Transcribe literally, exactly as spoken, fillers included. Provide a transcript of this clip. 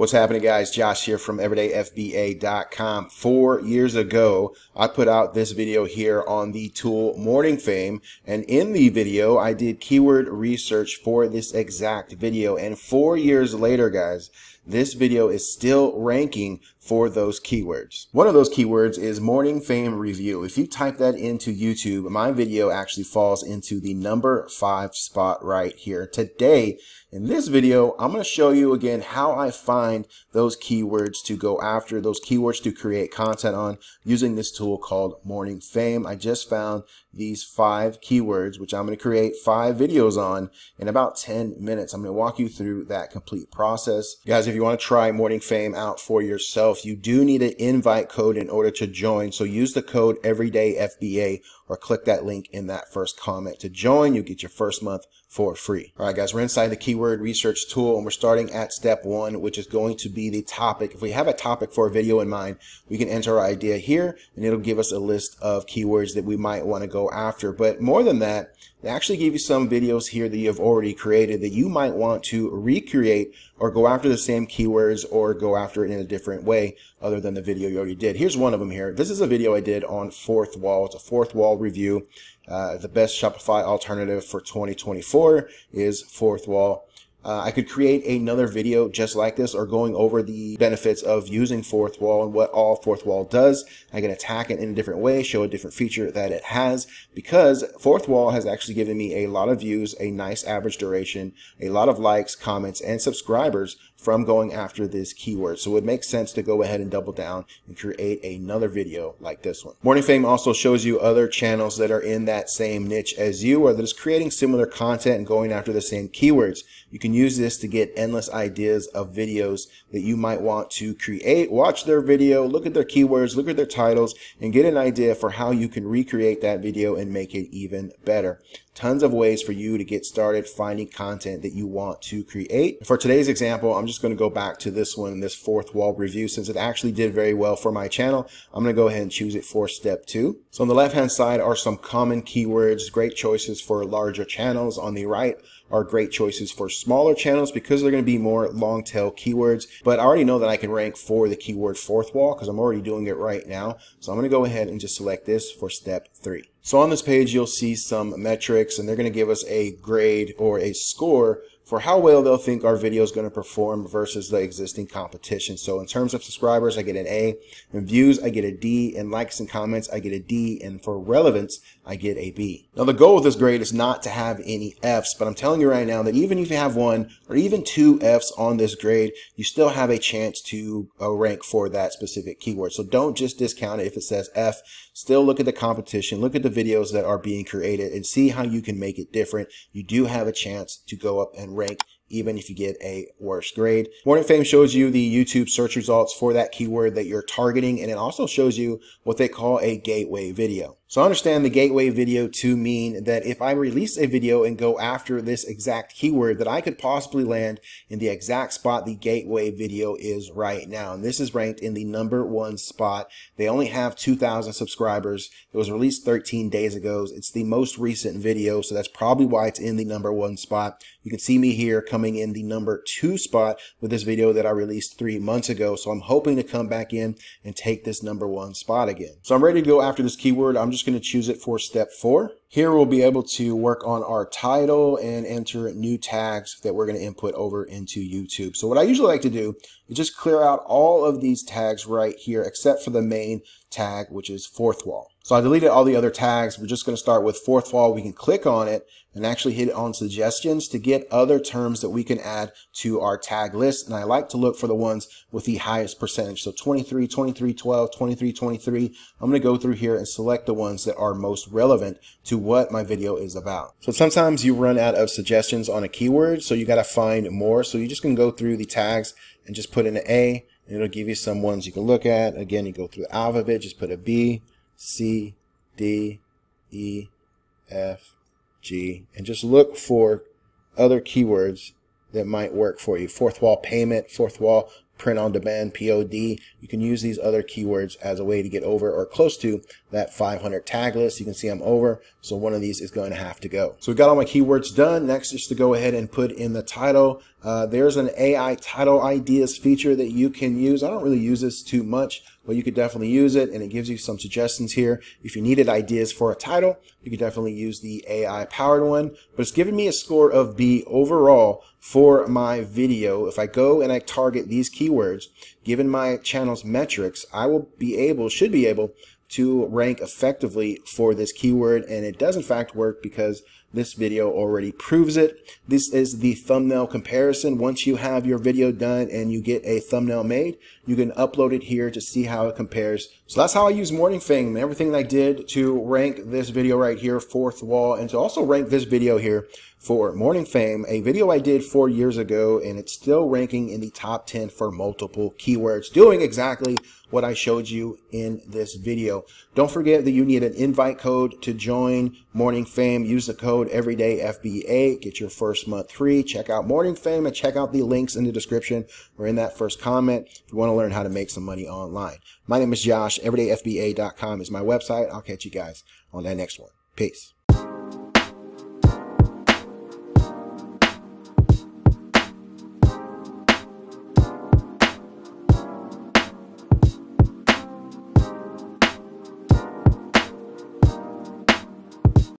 What's happening, guys? Josh here from everyday F B A dot com. Four years ago, I put out this video here on the tool Morningfame, and in the video, I did keyword research for this exact video. And four years later, guys, this video is still ranking for those keywords. One of those keywords is Morningfame review. If you type that into YouTube, my video actually falls into the number five spot right here. Today, in this video, I'm going to show you again how I find those keywords to go after, those keywords to create content on using this tool called Morningfame. I just found these five keywords, which I'm going to create five videos on in about ten minutes. I'm going to walk you through that complete process. Guys, if you want to try Morningfame out for yourself, you do need an invite code in order to join. So use the code everyday F B A or click that link in that first comment to join. You get your first month for free. All right, guys, we're inside the keyword research tool and we're starting at step one, which is going to be the topic. If we have a topic for a video in mind, we can enter our idea here and it'll give us a list of keywords that we might want to go after. But more than that, they actually give you some videos here that you've already created that you might want to recreate or go after the same keywords or go after it in a different way other than the video you already did. Here's one of them here. This is a video I did on Fourthwall. It's a Fourthwall review. Uh, the best Shopify alternative for twenty twenty-four is Fourthwall. Uh, I could create another video just like this or going over the benefits of using Fourthwall and what all Fourthwall does. I can attack it in a different way, show a different feature that it has, because Fourthwall has actually given me a lot of views, a nice average duration, a lot of likes, comments, and subscribers from going after this keyword. So it makes sense to go ahead and double down and create another video like this one. Morningfame also shows you other channels that are in that same niche as you or that is creating similar content and going after the same keywords. You can use this to get endless ideas of videos that you might want to create. Watch their video, look at their keywords, look at their titles, and get an idea for how you can recreate that video and make it even better. Tons of ways for you to get started finding content that you want to create. For today's example, I'm just going to go back to this one, this Fourthwall review, since it actually did very well for my channel. I'm going to go ahead and choose it for step two. So on the left-hand side are some common keywords, great choices for larger channels. On the right are great choices for smaller channels because they're going to be more long tail keywords. But I already know that I can rank for the keyword Fourthwall because I'm already doing it right now. So I'm going to go ahead and just select this for step three. So on this page, you'll see some metrics and they're going to give us a grade or a score for how well they'll think our video is going to perform versus the existing competition. So in terms of subscribers, I get an A. In views, I get a D. In likes and comments, I get a D. And for relevance, I get a B. Now the goal of this grade is not to have any F's, but I'm telling you right now that even if you have one or even two F's on this grade, you still have a chance to uh, rank for that specific keyword. So don't just discount it if it says F. Still look at the competition, look at the videos that are being created and see how you can make it different. You do have a chance to go up and rank even if you get a worse grade. Morningfame shows you the YouTube search results for that keyword that you're targeting, and it also shows you what they call a gateway video. So I understand the gateway video to mean that if I release a video and go after this exact keyword, that I could possibly land in the exact spot the gateway video is right now. And this is ranked in the number one spot. They only have two thousand subscribers. It was released thirteen days ago. It's the most recent video, so that's probably why it's in the number one spot. You can see me here coming in the number two spot with this video that I released three months ago. So I'm hoping to come back in and take this number one spot again. So I'm ready to go after this keyword. I'm just going to choose it for step four. Here we'll be able to work on our title and enter new tags that we're going to input over into YouTube. So what I usually like to do is just clear out all of these tags right here except for the main tag, which is Fourthwall. So I deleted all the other tags. We're just going to start with Fourthwall. We can click on it and actually hit on suggestions to get other terms that we can add to our tag list. And I like to look for the ones with the highest percentage. So twenty-three, twenty-three, twelve, twenty-three, twenty-three. I'm going to go through here and select the ones that are most relevant to what my video is about. So sometimes you run out of suggestions on a keyword, so you got to find more. So you just can go through the tags and just put in an A, and it'll give you some ones you can look at. Again, you go through the alphabet, just put a B, C, D, E, F, G, and just look for other keywords that might work for you. Fourthwall payment, Fourthwall print on demand, P O D. You can use these other keywords as a way to get over or close to that five hundred tag list. You can see I'm over, so one of these is going to have to go. So we got all my keywords done. Next is to go ahead and put in the title. Uh, there's an A I title ideas feature that you can use. I don't really use this too much, but you could definitely use it, and it gives you some suggestions here. If you needed ideas for a title, you could definitely use the A I powered one, but it's giving me a score of B overall for my video. If I go and I target these keywords, given my channel's metrics, I will be able, should be able to rank effectively for this keyword, and it does in fact work because this video already proves it. This is the thumbnail comparison. Once you have your video done and you get a thumbnail made, you can upload it here to see how it compares. So that's how I use Morningfame. Everything that I did to rank this video right here, Fourthwall, and to also rank this video here for Morningfame, a video I did four years ago, and it's still ranking in the top ten for multiple keywords, doing exactly what I showed you in this video. Don't forget that you need an invite code to join Morningfame. Use the code EverydayFBA, get your first month free. Check out Morningfame and check out the links in the description or in that first comment if you want to learn how to make some money online. My name is Josh. everyday F B A dot com is my website. I'll catch you guys on that next one. Peace.